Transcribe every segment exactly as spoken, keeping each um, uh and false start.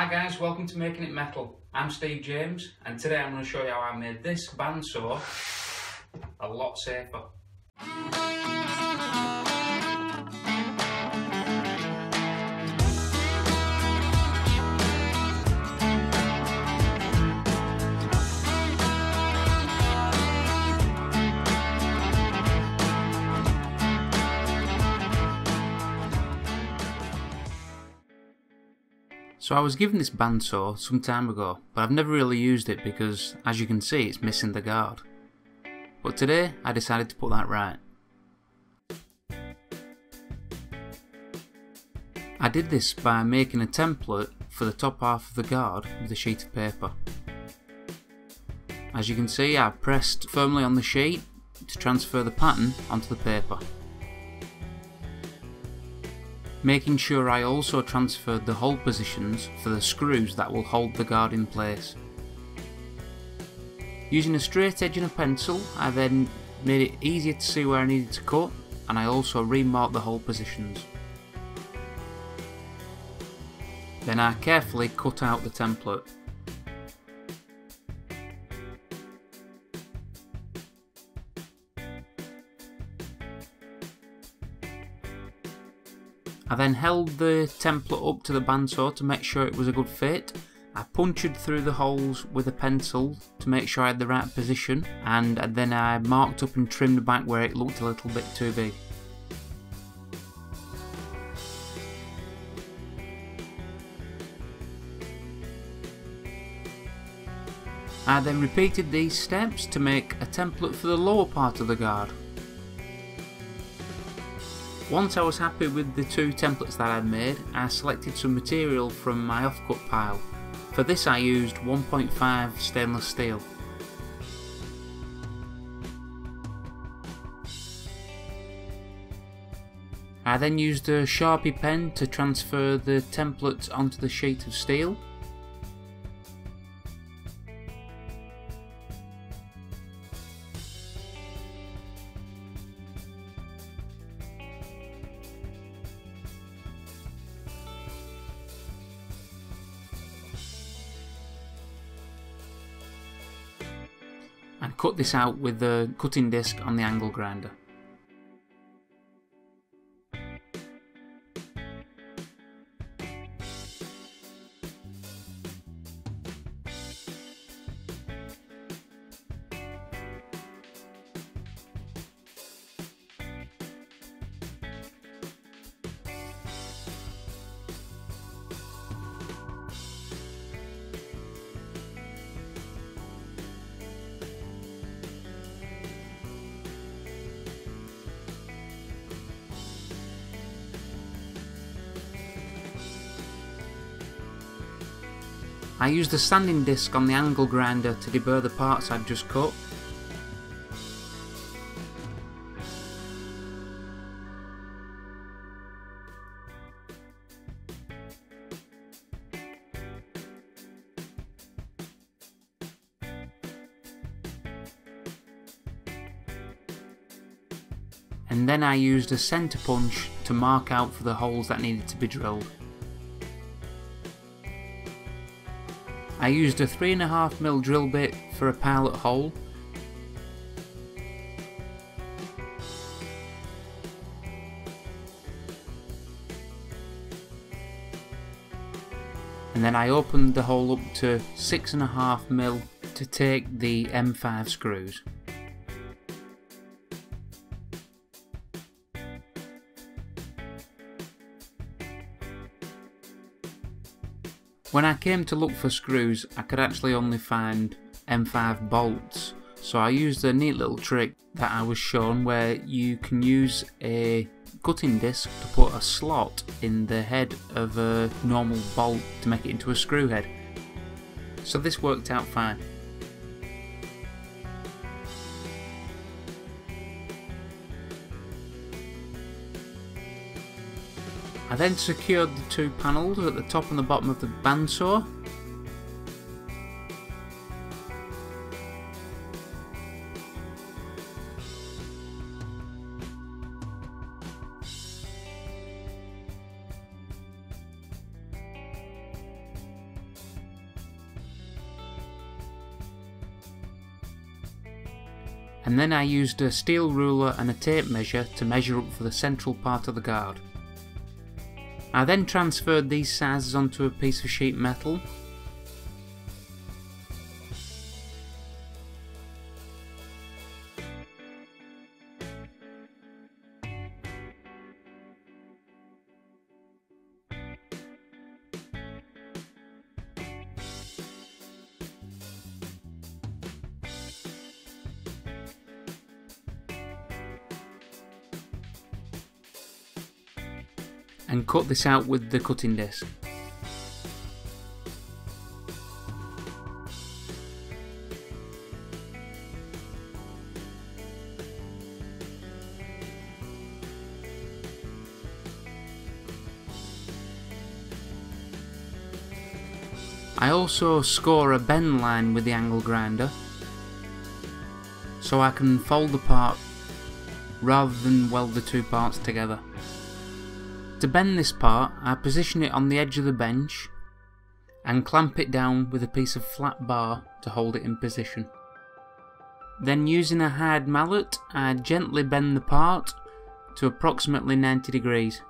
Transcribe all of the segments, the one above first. Hi guys, welcome to Making It Metal. I'm Steve James and today I'm going to show you how I made this bandsaw a lot safer. So I was given this bandsaw some time ago, but I've never really used it because, as you can see, it's missing the guard. But today I decided to put that right. I did this by making a template for the top half of the guard with a sheet of paper. As you can see, I pressed firmly on the sheet to transfer the pattern onto the paper. Making sure I also transferred the hold positions for the screws that will hold the guard in place. Using a straight edge and a pencil, I then made it easier to see where I needed to cut, and I also remarked the hold positions. Then I carefully cut out the template. I then held the template up to the bandsaw to make sure it was a good fit. I punctured through the holes with a pencil to make sure I had the right position, and then I marked up and trimmed back where it looked a little bit too big. I then repeated these steps to make a template for the lower part of the guard. Once I was happy with the two templates that I'd made, I selected some material from my offcut pile. For this I used one point five stainless steel. I then used a Sharpie pen to transfer the templates onto the sheet of steel. And cut this out with the cutting disc on the angle grinder. I used a sanding disc on the angle grinder to deburr the parts I'd just cut. And then I used a centre punch to mark out for the holes that needed to be drilled. I used a three and a half millimeter drill bit for a pilot hole. And then I opened the hole up to six and a half millimeter to take the M five screws. When I came to look for screws, I could actually only find M five bolts, so I used a neat little trick that I was shown where you can use a cutting disc to put a slot in the head of a normal bolt to make it into a screw head. So this worked out fine. I then secured the two panels at the top and the bottom of the bandsaw. and then I used a steel ruler and a tape measure to measure up for the central part of the guard. I then transferred these sizes onto a piece of sheet metal, and cut this out with the cutting disc. I also score a bend line with the angle grinder so I can fold the part rather than weld the two parts together. To bend this part, I position it on the edge of the bench and clamp it down with a piece of flat bar to hold it in position. Then, using a hard mallet, I gently bend the part to approximately ninety degrees.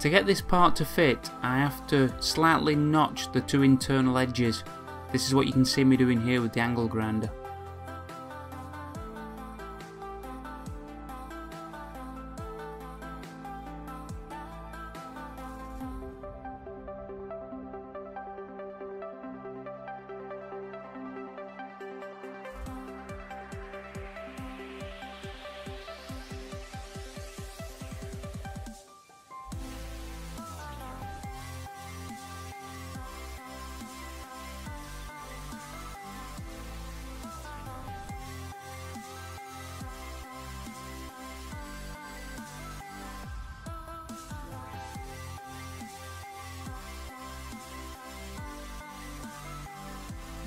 To get this part to fit, I have to slightly notch the two internal edges. This is what you can see me doing here with the angle grinder.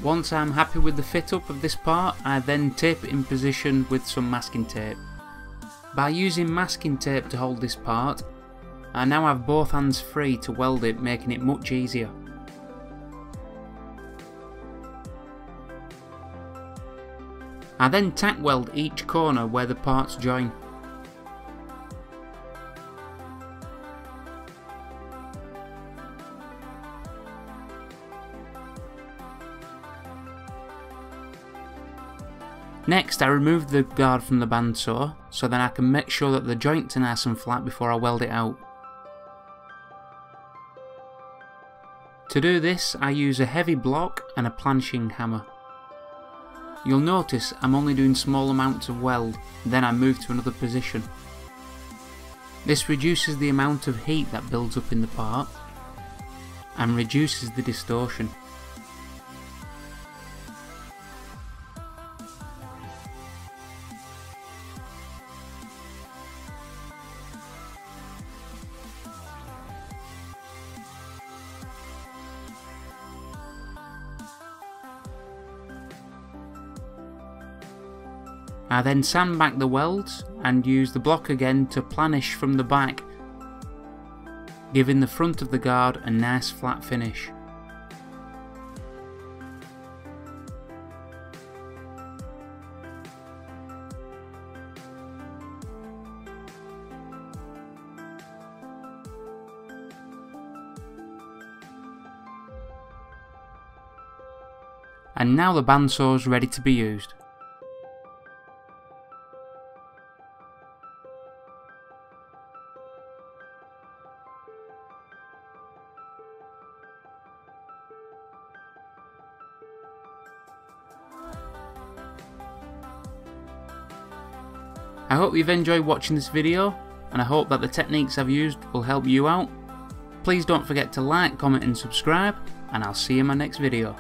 Once I'm happy with the fit up of this part, I then tape it in position with some masking tape. By using masking tape to hold this part, I now have both hands free to weld it, making it much easier. I then tack weld each corner where the parts join. Next, I remove the guard from the bandsaw, so then I can make sure that the joints are nice and flat before I weld it out. To do this, I use a heavy block and a planching hammer. You'll notice I'm only doing small amounts of weld, then I move to another position. This reduces the amount of heat that builds up in the part, and reduces the distortion. I then sand back the welds and use the block again to planish from the back, giving the front of the guard a nice flat finish. And now the bandsaw is ready to be used. I hope you've enjoyed watching this video, and I hope that the techniques I've used will help you out. Please don't forget to like, comment and subscribe, and I'll see you in my next video.